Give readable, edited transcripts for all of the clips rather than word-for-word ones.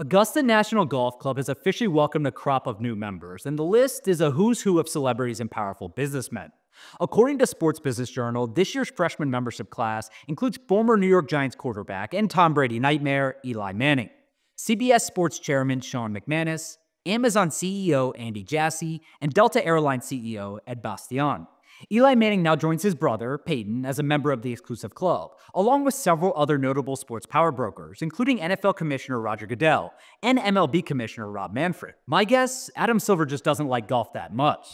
Augusta National Golf Club has officially welcomed a crop of new members, and the list is a who's who of celebrities and powerful businessmen. According to Sports Business Journal, this year's freshman membership class includes former New York Giants quarterback and Tom Brady nightmare Eli Manning, CBS Sports Chairman Sean McManus, Amazon CEO Andy Jassy, and Delta Airlines CEO Ed Bastian. Eli Manning now joins his brother, Peyton, as a member of the exclusive club, along with several other notable sports power brokers, including NFL Commissioner Roger Goodell and MLB Commissioner Rob Manfred. My guess, Adam Silver just doesn't like golf that much.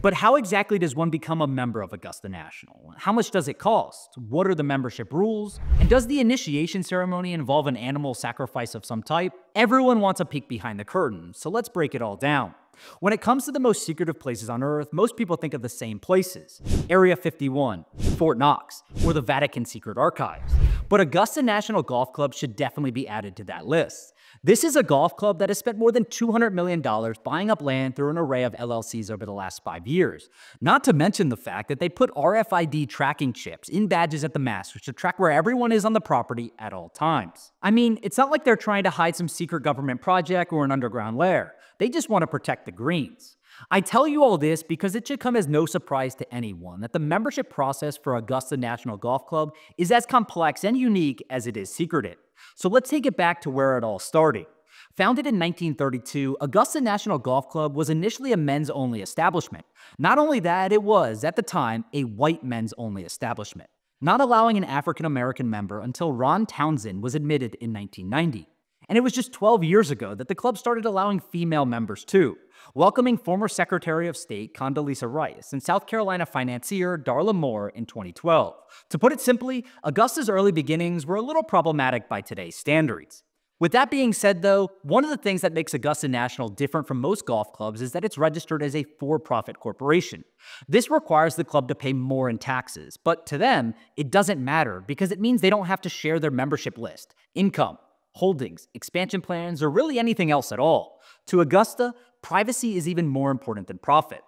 But how exactly does one become a member of Augusta National? How much does it cost? What are the membership rules? And does the initiation ceremony involve an animal sacrifice of some type? Everyone wants a peek behind the curtain, so let's break it all down. When it comes to the most secretive places on Earth, most people think of the same places: Area 51, Fort Knox, or the Vatican Secret Archives. But Augusta National Golf Club should definitely be added to that list. This is a golf club that has spent more than $200 million buying up land through an array of LLCs over the last 5 years. Not to mention the fact that they put RFID tracking chips in badges at the Masters to track where everyone is on the property at all times. I mean, it's not like they're trying to hide some secret government project or an underground lair. They just want to protect the greens. I tell you all this because it should come as no surprise to anyone that the membership process for Augusta National Golf Club is as complex and unique as it is secretive. So let's take it back to where it all started. Founded in 1932, Augusta National Golf Club was initially a men's-only establishment. Not only that, it was, at the time, a white men's-only establishment, not allowing an African-American member until Ron Townsend was admitted in 1990. And it was just 12 years ago that the club started allowing female members too, welcoming former Secretary of State Condoleezza Rice and South Carolina financier Darla Moore in 2012. To put it simply, Augusta's early beginnings were a little problematic by today's standards. With that being said though, one of the things that makes Augusta National different from most golf clubs is that it's registered as a for-profit corporation. This requires the club to pay more in taxes, but to them, it doesn't matter because it means they don't have to share their membership list, income, holdings, expansion plans, or really anything else at all. To Augusta, privacy is even more important than profit.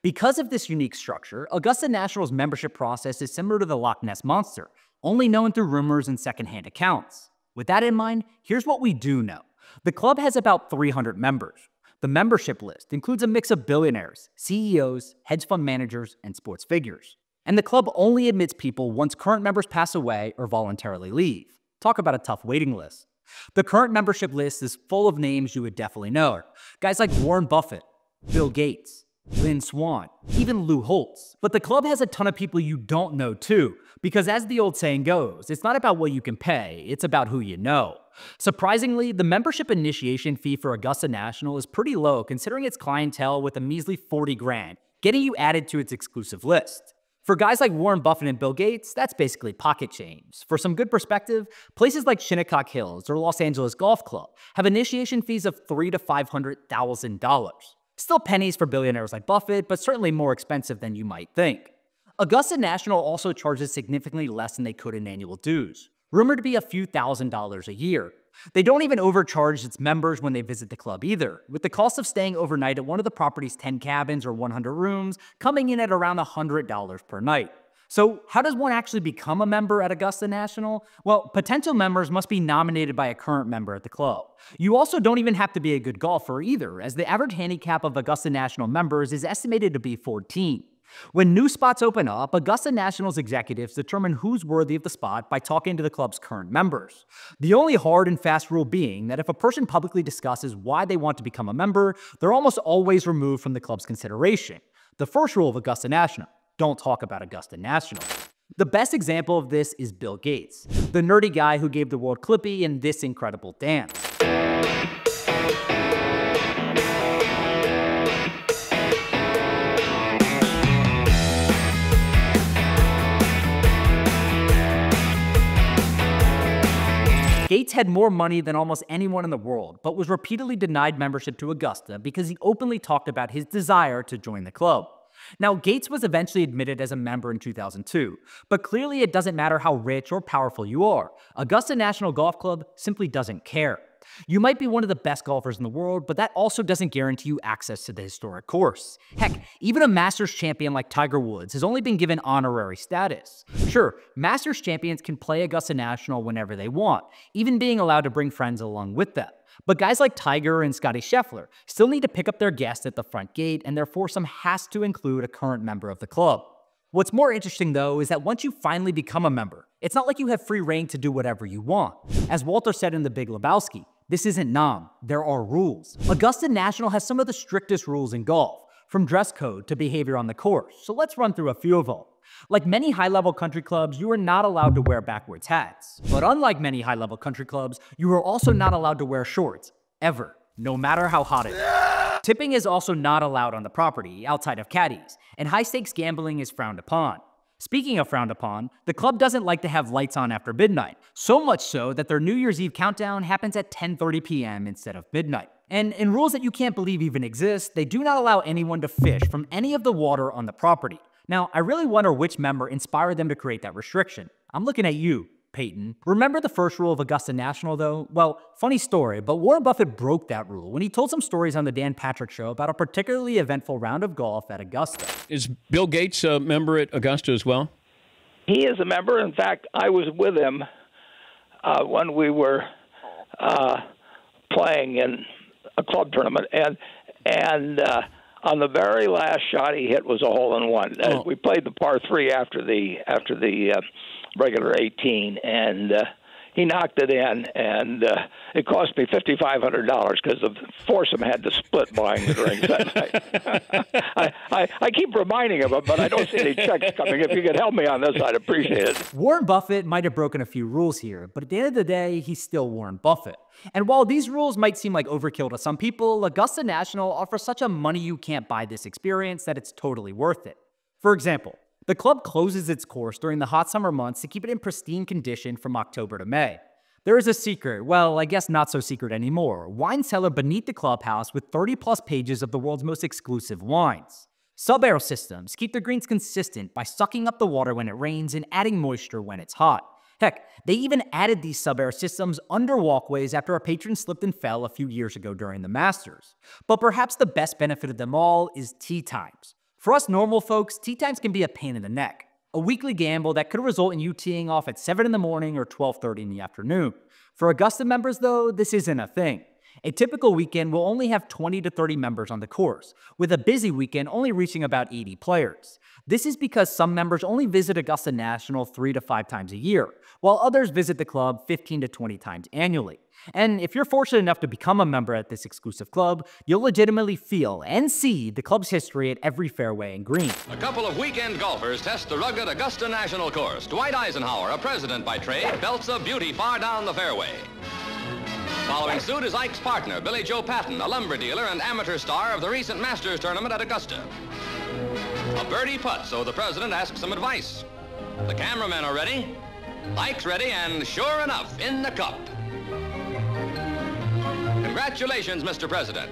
Because of this unique structure, Augusta National's membership process is similar to the Loch Ness Monster, only known through rumors and secondhand accounts. With that in mind, here's what we do know. The club has about 300 members. The membership list includes a mix of billionaires, CEOs, hedge fund managers, and sports figures. And the club only admits people once current members pass away or voluntarily leave. Talk about a tough waiting list. The current membership list is full of names you would definitely know. Guys like Warren Buffett, Bill Gates, Lynn Swann, even Lou Holtz. But the club has a ton of people you don't know too, because as the old saying goes, it's not about what you can pay, it's about who you know. Surprisingly, the membership initiation fee for Augusta National is pretty low considering its clientele with a measly 40 grand, getting you added to its exclusive list. For guys like Warren Buffett and Bill Gates, that's basically pocket change. For some good perspective, places like Shinnecock Hills or Los Angeles Golf Club have initiation fees of $300,000 to $500,000. Still pennies for billionaires like Buffett, but certainly more expensive than you might think. Augusta National also charges significantly less than they could in annual dues, rumored to be a few $1,000s a year. They don't even overcharge its members when they visit the club either, with the cost of staying overnight at one of the property's 10 cabins or 100 rooms coming in at around $100 per night. So how does one actually become a member at Augusta National? Well, potential members must be nominated by a current member at the club. You also don't even have to be a good golfer either, as the average handicap of Augusta National members is estimated to be 14. When new spots open up, Augusta National's executives determine who's worthy of the spot by talking to the club's current members. The only hard and fast rule being that if a person publicly discusses why they want to become a member, they're almost always removed from the club's consideration. The first rule of Augusta National: don't talk about Augusta National. The best example of this is Bill Gates, the nerdy guy who gave the world Clippy in this incredible dance. Gates had more money than almost anyone in the world, but was repeatedly denied membership to Augusta because he openly talked about his desire to join the club. Now, Gates was eventually admitted as a member in 2002, but clearly it doesn't matter how rich or powerful you are. Augusta National Golf Club simply doesn't care. You might be one of the best golfers in the world, but that also doesn't guarantee you access to the historic course. Heck, even a Masters champion like Tiger Woods has only been given honorary status. Sure, Masters champions can play Augusta National whenever they want, even being allowed to bring friends along with them. But guys like Tiger and Scotty Scheffler still need to pick up their guests at the front gate, and their foursome has to include a current member of the club. What's more interesting, though, is that once you finally become a member, it's not like you have free reign to do whatever you want. As Walter said in The Big Lebowski, this isn't nom, there are rules. Augusta National has some of the strictest rules in golf, from dress code to behavior on the course, so let's run through a few of them. Like many high-level country clubs, you are not allowed to wear backwards hats. But unlike many high-level country clubs, you are also not allowed to wear shorts, ever, no matter how hot it is. Tipping is also not allowed on the property, outside of caddies, and high-stakes gambling is frowned upon. Speaking of frowned upon, the club doesn't like to have lights on after midnight, so much so that their New Year's Eve countdown happens at 10:30 p.m. instead of midnight. And in rules that you can't believe even exist, they do not allow anyone to fish from any of the water on the property. Now, I really wonder which member inspired them to create that restriction. I'm looking at you, Peyton. Remember the first rule of Augusta National, though? Well, funny story, but Warren Buffett broke that rule when he told some stories on the Dan Patrick show about a particularly eventful round of golf at Augusta. Is Bill Gates a member at Augusta as well? He is a member. In fact, I was with him when we were playing in a club tournament, and on the very last shot he hit was a hole-in-one. Oh. We played the par three after the regular 18, and he knocked it in, and it cost me $5,500 because the foursome had to split buying the drinks that night. I keep reminding him, but I don't see any checks coming. If you could help me on this, I'd appreciate it. Warren Buffett might have broken a few rules here, but at the end of the day, he's still Warren Buffett. And while these rules might seem like overkill to some people, Augusta National offers such a money-you-can't-buy this experience that it's totally worth it. For example, the club closes its course during the hot summer months to keep it in pristine condition from October to May. There is a secret, well, I guess not so secret anymore, wine cellar beneath the clubhouse with 30-plus pages of the world's most exclusive wines. Sub-air systems keep the greens consistent by sucking up the water when it rains and adding moisture when it's hot. Heck, they even added these sub-air systems under walkways after a patron slipped and fell a few years ago during the Masters. But perhaps the best benefit of them all is tee times. For us normal folks, tee times can be a pain in the neck, a weekly gamble that could result in you teeing off at 7 in the morning or 12:30 in the afternoon. For Augusta members, though, this isn't a thing. A typical weekend will only have 20 to 30 members on the course, with a busy weekend only reaching about 80 players. This is because some members only visit Augusta National 3 to 5 times a year, while others visit the club 15 to 20 times annually. And if you're fortunate enough to become a member at this exclusive club, you'll legitimately feel and see the club's history at every fairway and green. A couple of weekend golfers test the rugged Augusta National course. Dwight Eisenhower, a president by trade, belts a beauty far down the fairway. Following suit is Ike's partner, Billy Joe Patton, a lumber dealer and amateur star of the recent Masters tournament at Augusta. A birdie putt, so the president asks some advice. The cameramen are ready, Ike's ready, and sure enough, in the cup. Congratulations, Mr. President.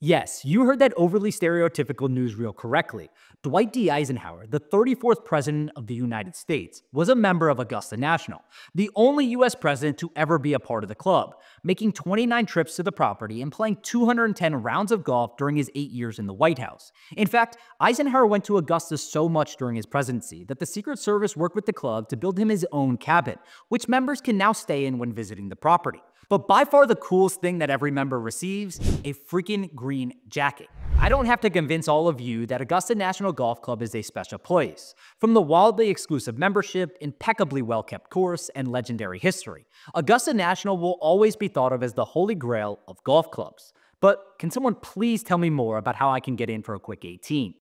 Yes, you heard that overly stereotypical newsreel correctly. Dwight D. Eisenhower, the 34th president of the United States, was a member of Augusta National, the only U.S. president to ever be a part of the club, making 29 trips to the property and playing 210 rounds of golf during his 8 years in the White House. In fact, Eisenhower went to Augusta so much during his presidency that the Secret Service worked with the club to build him his own cabin, which members can now stay in when visiting the property. But by far the coolest thing that every member receives, a freaking green jacket. I don't have to convince all of you that Augusta National Golf Club is a special place. From the wildly exclusive membership, impeccably well-kept course, and legendary history, Augusta National will always be thought of as the holy grail of golf clubs. But can someone please tell me more about how I can get in for a quick 18?